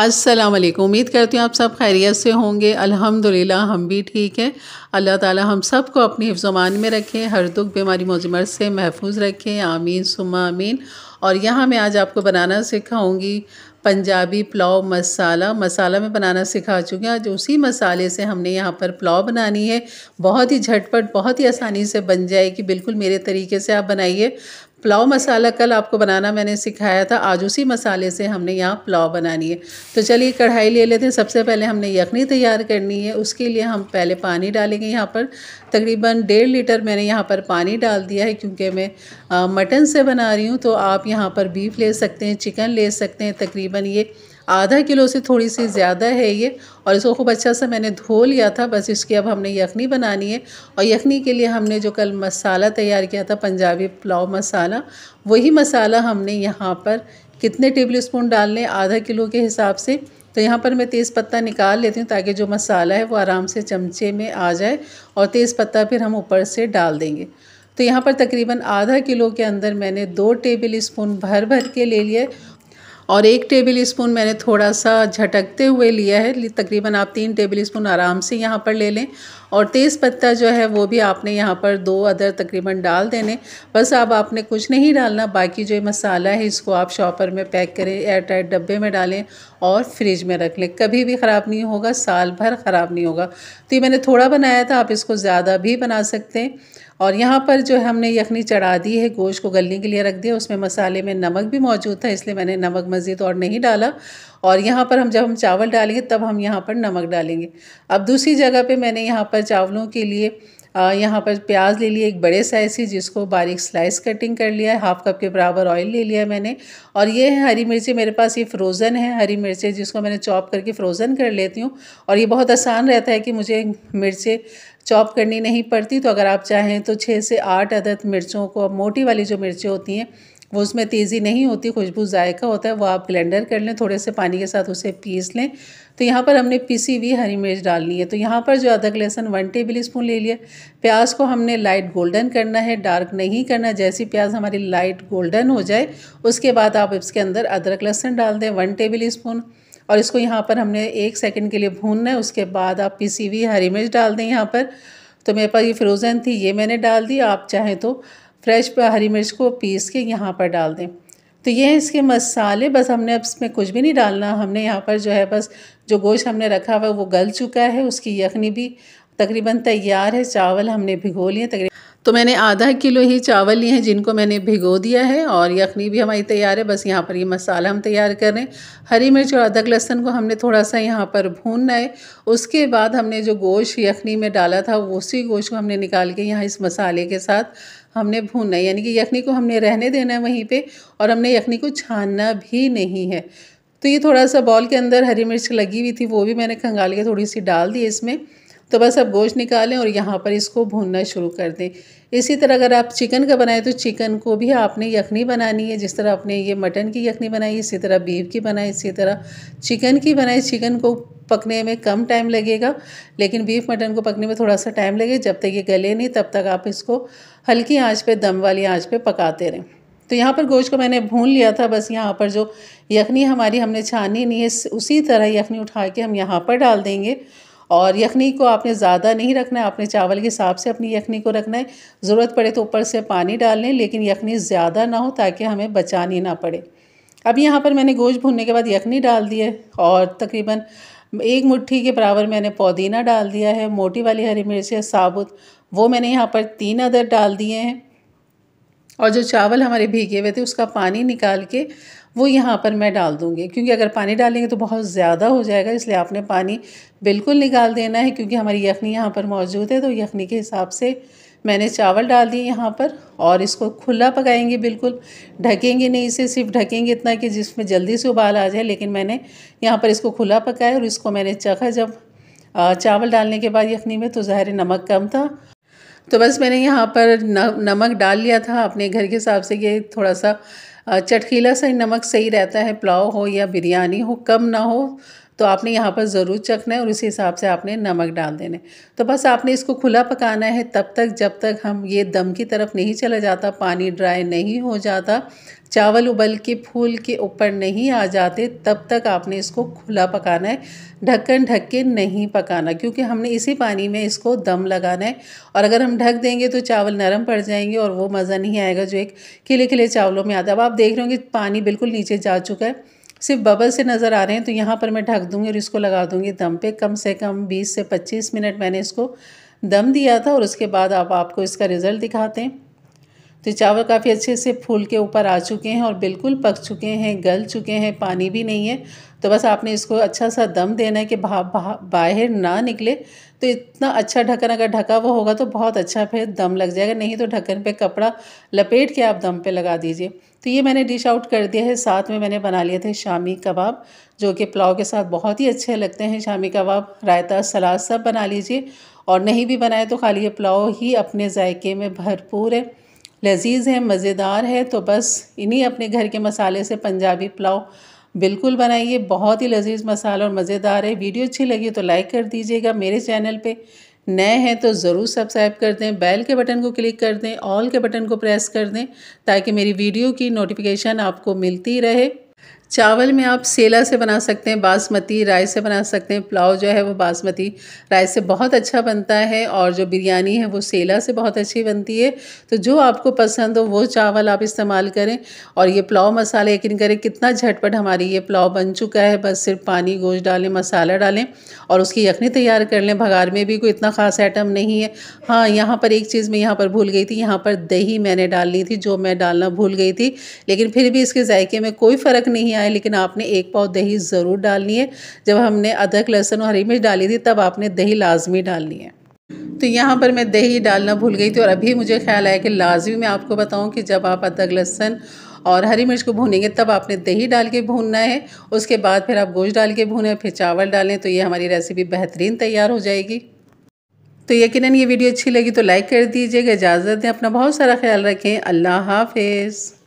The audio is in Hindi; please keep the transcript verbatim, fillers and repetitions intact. अस्सलाम वालेकुम। उम्मीद करती हूँ आप सब खैरियत से होंगे। अल्हम्दुलिल्लाह हम भी ठीक हैं। अल्लाह ताला हम सब को अपनी हिफ्ज़ोमान में रखें, हर दुख बीमारी मौज मर्ज़ से महफूज रखें, आमीन सुम्मा आमीन। और यहाँ मैं आज आपको बनाना सिखाऊंगी पंजाबी पुलाव मसाला। मसाला में बनाना सिखा चुके हैं, आज उसी मसाले से हमने यहाँ पर पुलाव बनानी है। बहुत ही झटपट, बहुत ही आसानी से बन जाएगी। बिल्कुल मेरे तरीके से आप बनाइए। पुलाव मसाला कल आपको बनाना मैंने सिखाया था, आज उसी मसाले से हमने यहाँ पुलाव बनानी है। तो चलिए कढ़ाई ले लेते हैं। सबसे पहले हमने यखनी तैयार करनी है। उसके लिए हम पहले पानी डालेंगे। यहाँ पर तकरीबन डेढ़ लीटर मैंने यहाँ पर पानी डाल दिया है, क्योंकि मैं आ, मटन से बना रही हूँ। तो आप यहाँ पर बीफ ले सकते हैं, चिकन ले सकते हैं। तकरीबन ये आधा किलो से थोड़ी सी ज़्यादा है ये। और इसको खूब अच्छा सा मैंने धो लिया था। बस इसकी अब हमने यखनी बनानी है। और यखनी के लिए हमने जो कल मसाला तैयार किया था पंजाबी पुलाव मसाला, वही मसाला हमने यहाँ पर कितने टेबल स्पून डालने, आधा किलो के हिसाब से। तो यहाँ पर मैं तेज़पत्ता निकाल लेती हूँ, ताकि जो मसाला है वो आराम से चमचे में आ जाए। और तेज़पत्ता फिर हम ऊपर से डाल देंगे। तो यहाँ पर तकरीबन आधा किलो के अंदर मैंने दो टेबल स्पून भर भर के ले लिए, और एक टेबल स्पून मैंने थोड़ा सा झटकते हुए लिया है। तकरीबन आप तीन टेबल स्पून आराम से यहाँ पर ले लें। और तेज़पत्ता जो है वो भी आपने यहाँ पर दो अदर तकरीबन डाल देने। बस अब आपने कुछ नहीं डालना। बाकी जो मसाला है इसको आप शॉपर में पैक करें, एयर टाइट डब्बे में डालें और फ्रिज में रख लें। कभी भी ख़राब नहीं होगा, साल भर ख़राब नहीं होगा। तो ये मैंने थोड़ा बनाया था, आप इसको ज़्यादा भी बना सकते हैं। और यहाँ पर जो हमने यखनी चढ़ा दी है, गोश्त को गलने के लिए रख दिया। उसमें मसाले में नमक भी मौजूद था, इसलिए मैंने नमक मज़ीद और नहीं डाला। और यहाँ पर हम जब हम चावल डालेंगे तब हम यहाँ पर नमक डालेंगे। अब दूसरी जगह पे मैंने यहाँ पर चावलों के लिए यहाँ पर प्याज ले लिया एक बड़े साइज़ की, जिसको बारीक स्लाइस कटिंग कर लिया है। हाफ़ कप के बराबर ऑयल ले लिया मैंने। और ये है हरी मिर्ची, मेरे पास ये फ्रोज़न है हरी मिर्ची, जिसको मैंने चॉप करके फ्रोज़न कर लेती हूँ। और ये बहुत आसान रहता है कि मुझे मिर्चें चॉप करनी नहीं पड़ती। तो अगर आप चाहें तो छः से आठ अदद मिर्चों को, मोटी वाली जो मिर्चें होती हैं वो उसमें तेज़ी नहीं होती, खुशबू जायका होता है, वो आप ब्लेंडर कर लें, थोड़े से पानी के साथ उसे पीस लें। तो यहाँ पर हमने पीसी हुई हरी मिर्च डालनी है। तो यहाँ पर जो अदरक लहसुन वन टेबल स्पून ले लिया। प्याज को हमने लाइट गोल्डन करना है, डार्क नहीं करना। जैसी प्याज हमारी लाइट गोल्डन हो जाए, उसके बाद आप इसके अंदर अदरक लहसुन डाल दें वन टेबल स्पून। और इसको यहाँ पर हमने एक सेकंड के लिए भूनना है। उसके बाद आप पीसी हुई हरी मिर्च डाल दें यहाँ पर। तो मेरे पास ये फ्रोज़न थी, ये मैंने डाल दी। आप चाहें तो फ्रेश हरी मिर्च को पीस के यहाँ पर डाल दें। तो ये है इसके मसाले। बस हमने अब इसमें कुछ भी नहीं डालना। हमने यहाँ पर जो है बस जो गोश्त हमने रखा हुआ है वो गल चुका है, उसकी यखनी भी तकरीबन तैयार है। चावल हमने भिगो लिए तकरीबन, तो मैंने आधा किलो ही चावल लिए हैं, जिनको मैंने भिगो दिया है। और यखनी भी हमारी तैयार है। बस यहाँ पर ये यह मसाला हम तैयार कर रहे हैं। हरी मिर्च और अदरक लहसुन को हमने थोड़ा सा यहाँ पर भूनना है। उसके बाद हमने जो गोश्त यखनी में डाला था, उसी गोश्त को हमने निकाल के यहाँ इस मसाले के साथ हमने भूनना है। यानी कि यखनी को हमने रहने देना है वहीं पर, और हमने यखनी को छानना भी नहीं है। तो ये थोड़ा सा बॉल के अंदर हरी मिर्च लगी हुई थी, वो भी मैंने खंगाल के थोड़ी सी डाल दी इसमें। तो बस अब गोश्त निकालें और यहाँ पर इसको भूनना शुरू कर दें। इसी तरह अगर आप चिकन का बनाएं तो चिकन को भी आपने यखनी बनानी है। जिस तरह आपने ये मटन की यखनी बनाई, इसी तरह बीफ की बनाई, इसी तरह चिकन की बनाई। चिकन को पकने में कम टाइम लगेगा, लेकिन बीफ मटन को पकने में थोड़ा सा टाइम लगेगा। जब तक ये गले नहीं, तब तक आप इसको हल्की आँच पर, दम वाली आँच पर पकाते रहें। तो यहाँ पर गोश्त को मैंने भून लिया था। बस यहाँ पर जो यखनी हमारी हमने छानी नहीं है, उसी तरह यखनी उठा के हम यहाँ पर डाल देंगे। और यखनी को आपने ज़्यादा नहीं रखना है, आपने चावल के हिसाब से अपनी यखनी को रखना है। ज़रूरत पड़े तो ऊपर से पानी डाल लें, लेकिन यखनी ज़्यादा ना हो, ताकि हमें बचानी ना पड़े। अब यहाँ पर मैंने गोश्त भूनने के बाद यखनी डाल दी है, और तकरीबन एक मुट्ठी के बराबर मैंने पुदीना डाल दिया है। मोटी वाली हरी मिर्च है साबुत, वो मैंने यहाँ पर तीन अदर डाल दिए हैं। और जो चावल हमारे भीगे हुए थे, उसका पानी निकाल के वो यहाँ पर मैं डाल दूँगी, क्योंकि अगर पानी डालेंगे तो बहुत ज़्यादा हो जाएगा। इसलिए आपने पानी बिल्कुल निकाल देना है, क्योंकि हमारी यखनी यहाँ पर मौजूद है। तो यखनी के हिसाब से मैंने चावल डाल दिए यहाँ पर। और इसको खुला पकाएंगे, बिल्कुल ढकेंगे नहीं इसे, सिर्फ ढकेंगे इतना कि जिसमें जल्दी से उबाल आ जाए। लेकिन मैंने यहाँ पर इसको खुला पकाया, और इसको मैंने चखा जब चावल डालने के बाद यखनी में, तो ज़ाहिर नमक कम था। तो बस मैंने यहाँ पर नमक डाल लिया था अपने घर के हिसाब से। ये थोड़ा सा चटकीला सा नमक सही रहता है, पुलाव हो या बिरयानी हो, कम ना हो। तो आपने यहाँ पर ज़रूर चखना है और उसी हिसाब से आपने नमक डाल देना है। तो बस आपने इसको खुला पकाना है तब तक जब तक हम ये दम की तरफ नहीं चला जाता, पानी ड्राई नहीं हो जाता, चावल उबल के फूल के ऊपर नहीं आ जाते, तब तक आपने इसको खुला पकाना है। ढक्कन ढक के नहीं पकाना क्योंकि हमने इसी पानी में इसको दम लगाना है। और अगर हम ढक देंगे तो चावल नरम पड़ जाएंगे और वो मज़ा नहीं आएगा जो एक खिले खिले चावलों में आता है। अब आप देख रहे होंगे पानी बिल्कुल नीचे जा चुका है, सिर्फ बबल से नज़र आ रहे हैं। तो यहाँ पर मैं ढक दूँगी और इसको लगा दूँगी दम पे। कम से कम बीस से पच्चीस मिनट मैंने इसको दम दिया था और उसके बाद आप आपको इसका रिज़ल्ट दिखाते हैं। तो चावल काफ़ी अच्छे से फूल के ऊपर आ चुके हैं और बिल्कुल पक चुके हैं, गल चुके हैं, पानी भी नहीं है। तो बस आपने इसको अच्छा सा दम देना है कि भाप बाहर ना निकले। तो इतना अच्छा ढक्कन, अगर ढका हुआ होगा तो बहुत अच्छा फिर दम लग जाएगा, नहीं तो ढक्कन पे कपड़ा लपेट के आप दम पे लगा दीजिए। तो ये मैंने डिश आउट कर दिया है। साथ में मैंने बना लिए थे शामी कबाब जो कि पुलाव के साथ बहुत ही अच्छे लगते हैं। शामी कबाब, रायता, सलाद सब बना लीजिए, और नहीं भी बनाए तो खाली ये पुलाव ही अपने जायके में भरपूर है, लजीज़ है, मज़ेदार है। तो बस इन्हीं अपने घर के मसाले से पंजाबी पुलाव बिल्कुल बनाइए, बहुत ही लजीज मसाला और मज़ेदार है। वीडियो अच्छी लगी तो लाइक कर दीजिएगा, मेरे चैनल पे नए हैं तो ज़रूर सब्सक्राइब कर दें, बेल के बटन को क्लिक कर दें, ऑल के बटन को प्रेस कर दें ताकि मेरी वीडियो की नोटिफिकेशन आपको मिलती रहे। चावल में आप सेला से बना सकते हैं, बासमती राइस से बना सकते हैं। पुलाव जो है वो बासमती राइस से बहुत अच्छा बनता है, और जो बिरयानी है वो सेला से बहुत अच्छी बनती है। तो जो आपको पसंद हो वो चावल आप इस्तेमाल करें। और ये पुलाव मसाले यकीन करें कितना झटपट हमारी ये पुलाव बन चुका है। बस सिर्फ पानी, गोश्त डालें, मसाला डालें और उसकी यखनी तैयार कर लें। भगार में भी कोई इतना ख़ास आइटम नहीं है। हाँ, यहाँ पर एक चीज़ मैं यहाँ पर भूल गई थी, यहाँ पर दही मैंने डालनी थी जो मैं डालना भूल गई थी, लेकिन फिर भी इसके जायके में कोई फ़र्क नहीं आए। लेकिन आपने एक पाव दही ज़रूर डालनी है। जब हमने अदरक, लहसुन और हरी मिर्च डाली थी तब आपने दही लाजमी डालनी है। तो यहाँ पर मैं दही डालना भूल गई थी और अभी मुझे ख्याल आया कि लाजमी मैं आपको बताऊँ कि जब आप अदरक, लहसुन और हरी मिर्च को भूनेंगे तब आपने दही डाल के भूनना है, उसके बाद फिर आप गोश्त डाल के भूनें, फिर चावल डालें। तो ये हमारी रेसिपी बेहतरीन तैयार हो जाएगी। तो यकीनन ये वीडियो अच्छी लगी तो लाइक कर दीजिएगा। इजाज़त दें, अपना बहुत सारा ख्याल रखें। अल्लाह हाफिज़।